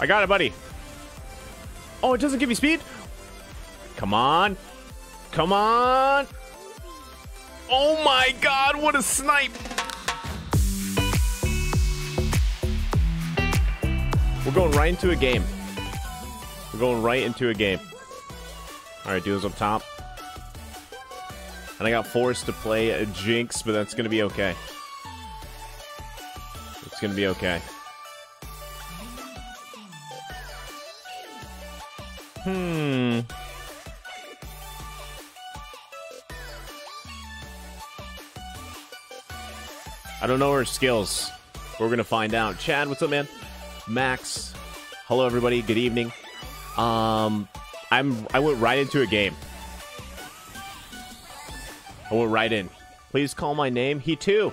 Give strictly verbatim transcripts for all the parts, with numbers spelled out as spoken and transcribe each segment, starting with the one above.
I got it, buddy. Oh, it doesn't give me speed? Come on. Come on. Oh my god, what a snipe. We're going right into a game. We're going right into a game. Alright, dude's up top. And I got forced to play a Jinx, but that's gonna be okay. It's gonna be okay. Hmm. I don't know her skills. We're gonna find out. Chad, what's up, man? Max. Hello, everybody. Good evening. Um, I'm. I went right into a game. I went right in. Please call my name. He too.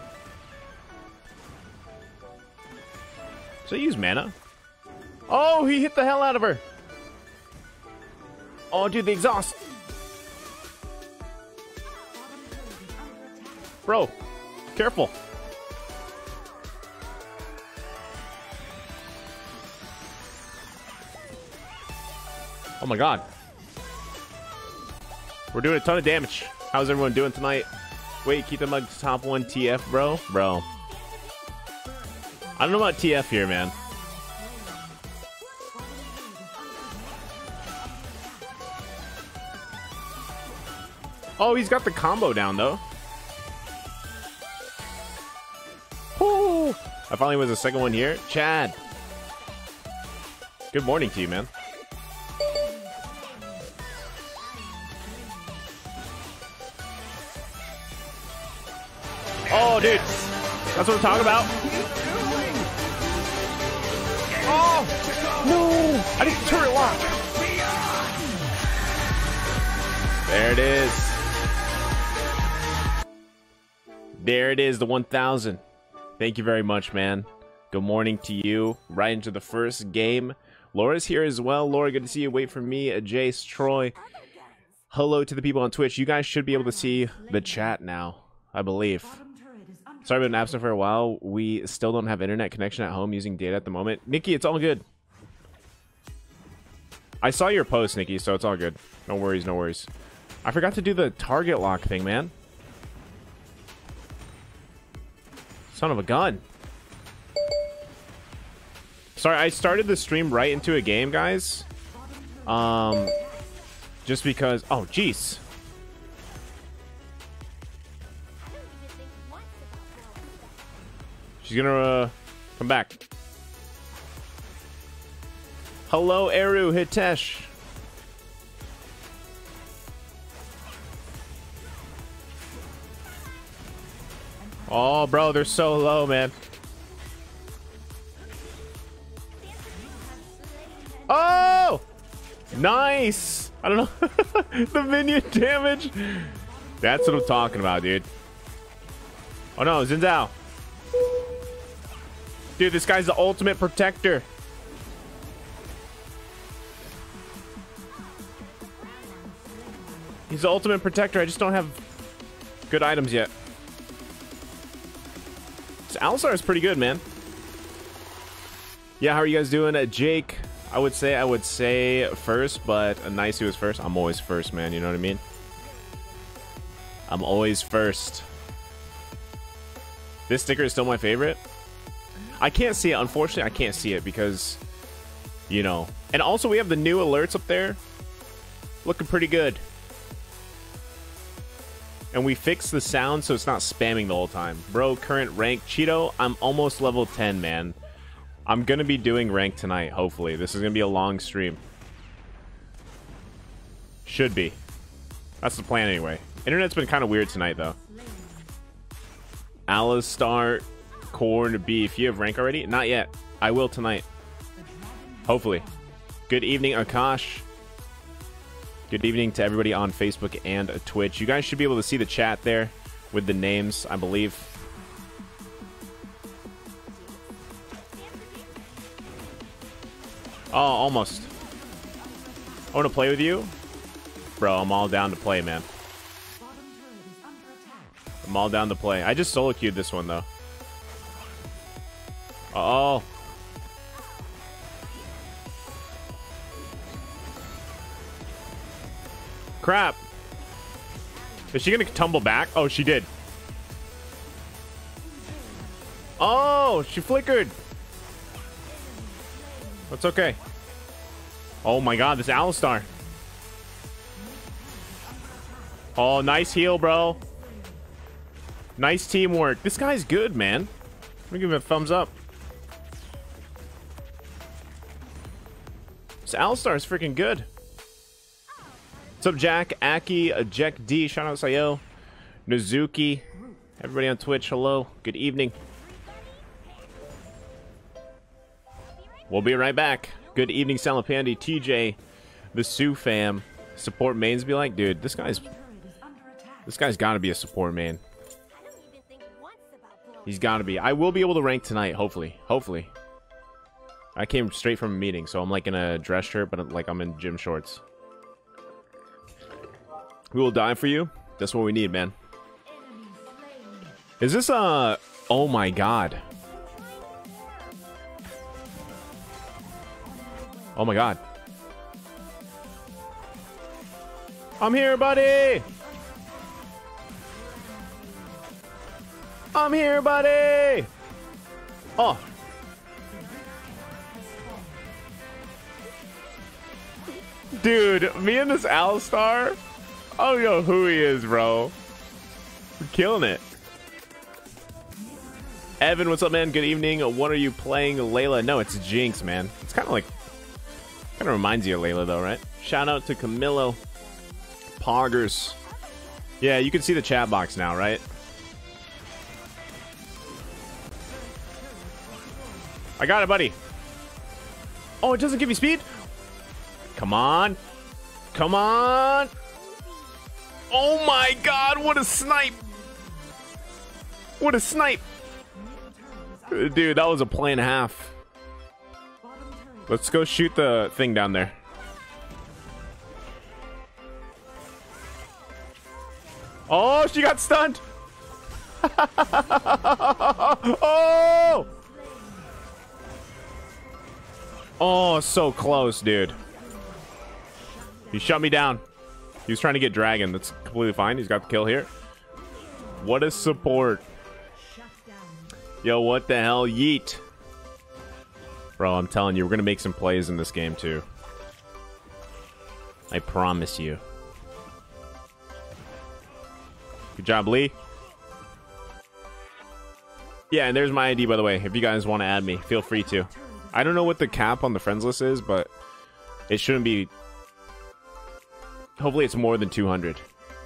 So use mana. Oh, he hit the hell out of her. Oh, dude, the exhaust. Bro, careful. Oh my god. We're doing a ton of damage. How's everyone doing tonight? Wait, keep them like top one T F, bro? Bro. I don't know about T F here, man. Oh, he's got the combo down, though. Woo! I finally was the second one here. Chad. Good morning to you, man. Oh, dude. That's what I'm talking about. Oh! No! I didn't turret lock. There it is. There it is, the one thousand. Thank you very much, man. Good morning to you. Right into the first game. Laura's here as well. Laura, good to see you. Wait for me. Jace, Troy. Hello to the people on Twitch. You guys should be able to see the chat now, I believe. Sorry, I've been absent for a while. We still don't have internet connection at home using data at the moment. Nikki, it's all good. I saw your post, Nikki, so it's all good. No worries, no worries. I forgot to do the target lock thing, man. Son of a gun. Sorry, I started the stream right into a game, guys. Um, just because... Oh, jeez. She's gonna uh, come back. Hello, Aru Hitesh. Oh, bro, they're so low, man. Oh! Nice! I don't know. The minion damage. That's what I'm talking about, dude. Oh, no. Xin Zhao. Dude, this guy's the ultimate protector. He's the ultimate protector. I just don't have good items yet. Alistar is pretty good, man. Yeah, how are you guys doing? Uh, Jake, I would say I would say first, but Naisou is first. I'm always first, man. You know what I mean? I'm always first. This sticker is still my favorite. I can't see it. Unfortunately, I can't see it because, you know. And also, we have the new alerts up there. Looking pretty good. And we fixed the sound so it's not spamming the whole time. Bro, current rank. Cheeto, I'm almost level ten, man. I'm going to be doing rank tonight, hopefully. This is going to be a long stream. Should be. That's the plan anyway. Internet's been kind of weird tonight, though. Alistar, corned beef. You have rank already? Not yet. I will tonight. Hopefully. Good evening, Akash. Good evening to everybody on Facebook and Twitch. You guys should be able to see the chat there with the names, I believe. Oh, almost. I want to play with you. Bro, I'm all down to play, man. I'm all down to play. I just solo queued this one, though. Uh-oh. crap. Is she gonna tumble back? Oh, she did. Oh, she flickered. That's okay. Oh my god, this Alistar. Oh, nice heal, bro. Nice teamwork. This guy's good, man. Let me give him a thumbs up. This Alistar is freaking good. What's up, Jack? Aki Jack D. Shout out Sayo. Nozuki. Everybody on Twitch, hello. Good evening. We'll be right back. Good evening, Salapandi, T J, the Sue fam. Support mains be like, dude, this guy's... This guy's gotta be a support main. He's gotta be. I will be able to rank tonight, hopefully. Hopefully. I came straight from a meeting, so I'm like in a dress shirt, but like I'm in gym shorts. We will die for you. That's what we need, man. Is this a... Oh my god. Oh my god. I'm here, buddy! I'm here, buddy! Oh. Dude, me and this Alistar. I don't know who he is, bro. We're killing it. Evan, what's up, man? Good evening. What are you playing, Layla? No, it's Jinx, man. It's kind of like... Kind of reminds you of Layla, though, right? Shout out to Camillo. Poggers. Yeah, you can see the chat box now, right? I got it, buddy. Oh, it doesn't give me speed? Come on. Come on. Oh my god, what a snipe. What a snipe. Dude, that was a play and a half. Let's go shoot the thing down there. Oh, she got stunned. Oh! Oh, so close, dude. He shut me down. He was trying to get Dragon. That's completely fine. He's got the kill here. What a support. Yo, what the hell, yeet. Bro, I'm telling you, we're going to make some plays in this game, too. I promise you. Good job, Lee. Yeah, and there's my I D, by the way. If you guys want to add me, feel free to. I don't know what the cap on the friends list is, but it shouldn't be... Hopefully it's more than two hundred.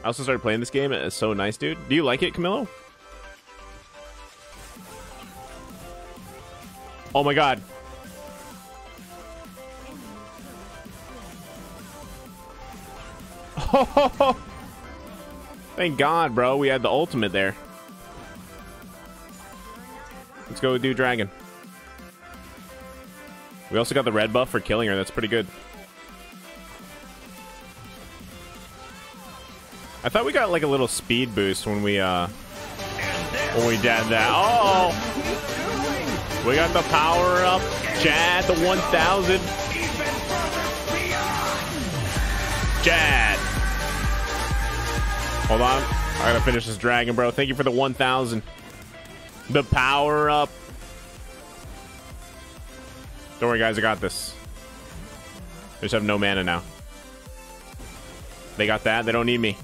I also started playing this game. It's so nice, dude. Do you like it, Camillo? Oh my god. Oh! Thank god, bro. We had the ultimate there. Let's go do Dragon. We also got the red buff for killing her. That's pretty good. I thought we got like a little speed boost when we uh when we did that. Uh oh, we got the power up, Chad. The one thousand. Chad. Hold on, I gotta finish this Dragon, bro. Thank you for the one thousand. The power up. Don't worry, guys. I got this. I just have no mana now. They got that. They don't need me.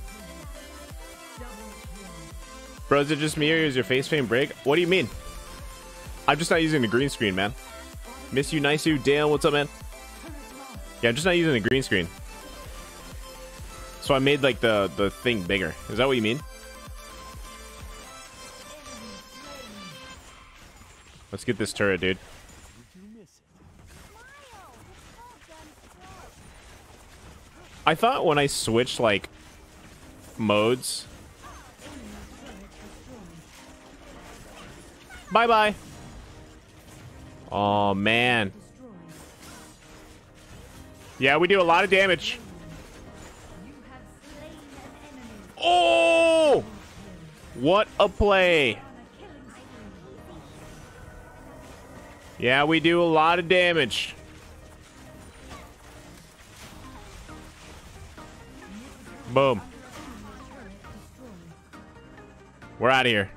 Bro, is it just me or is your face fame break? What do you mean? I'm just not using the green screen, man. Miss you, Naisou. Dale, what's up, man? Yeah, I'm just not using the green screen. So I made, like, the, the thing bigger. Is that what you mean? Let's get this turret, dude. I thought when I switched, like, modes... Bye-bye. Oh, man. Yeah, we do a lot of damage. Oh! What a play. Yeah, we do a lot of damage. Boom. We're out of here.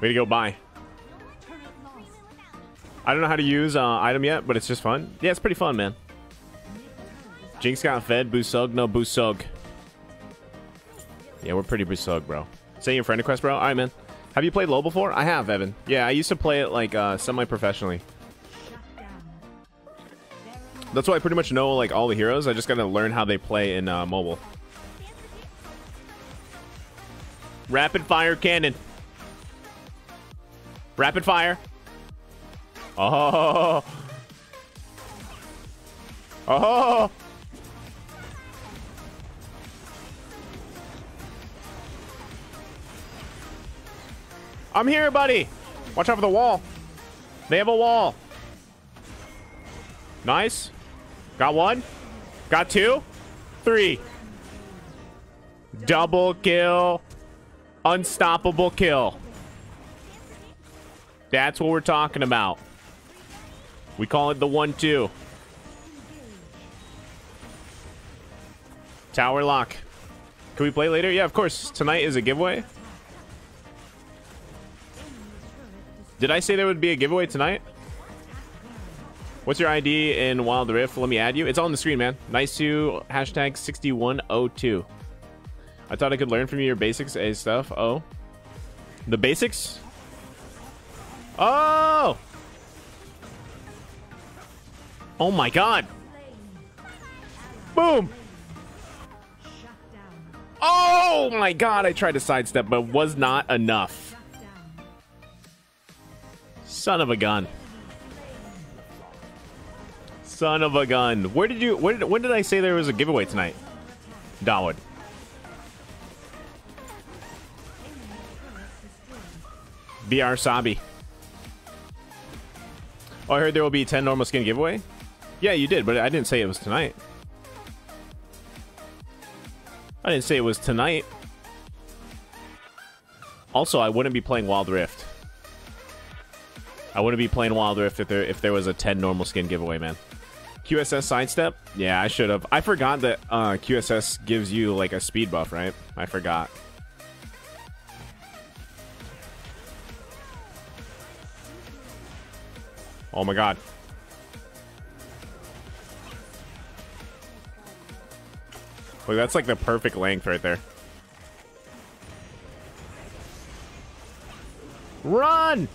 Way to go, bye. I don't know how to use uh, item yet, but it's just fun. Yeah, it's pretty fun, man. Jinx got fed. Busug, no Busug. Yeah, we're pretty Busug, bro. Say your friend request, bro. All right, man. Have you played LoL before? I have, Evan. Yeah, I used to play it like uh, semi-professionally. That's why I pretty much know like all the heroes. I just gotta learn how they play in uh, mobile. Rapid fire cannon. Rapid fire. Oh. Oh. I'm here, buddy. Watch out for the wall. They have a wall. Nice. Got one. Got two. Three. Double kill. Unstoppable kill. That's what we're talking about. We call it the one two. Tower lock. Can we play later? Yeah, of course. Tonight is a giveaway. Did I say there would be a giveaway tonight? What's your I D in Wild Rift? Let me add you. It's on the screen, man. Naisou hashtag sixty-one oh two. I thought I could learn from you your basics A stuff. Oh. The basics? Oh! Oh my god. Boom! Oh my god, I tried to sidestep, but was not enough. Son of a gun. Son of a gun. Where did you where did, when did I say there was a giveaway tonight? Darwood. B R Sabi. Oh, I heard there will be ten normal skin giveaway. Yeah, you did, but I didn't say it was tonight. I didn't say it was tonight. Also, I wouldn't be playing Wild Rift. I wouldn't be playing Wild Rift if there if there was a ten normal skin giveaway, man. Q S S sidestep? Yeah, I should have. I forgot that uh, Q S S gives you like a speed buff, right? I forgot. Oh my god. Look, that's like the perfect length right there. Run!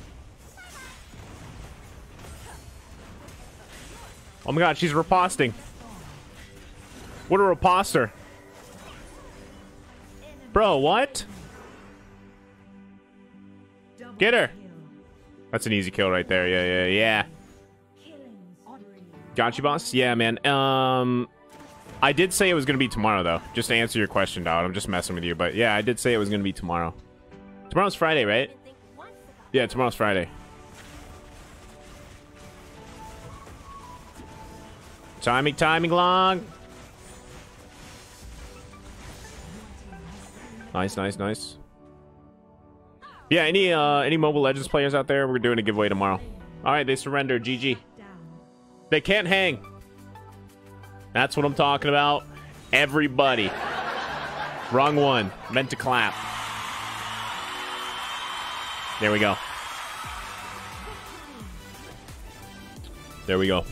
Oh my god, she's riposting. What a riposter. Bro, what? Get her. That's an easy kill right there. Yeah, yeah, yeah. Got you, boss? Yeah, man. Um, I did say it was going to be tomorrow, though. Just to answer your question, dog. I'm just messing with you. But yeah, I did say it was going to be tomorrow. Tomorrow's Friday, right? Yeah, tomorrow's Friday. Timing, timing long. Nice, nice, nice. Yeah, any uh, any Mobile Legends players out there? We're doing a giveaway tomorrow. All right, they surrender. G G. They can't hang. That's what I'm talking about. Everybody. Wrong one. Meant to clap. There we go. There we go.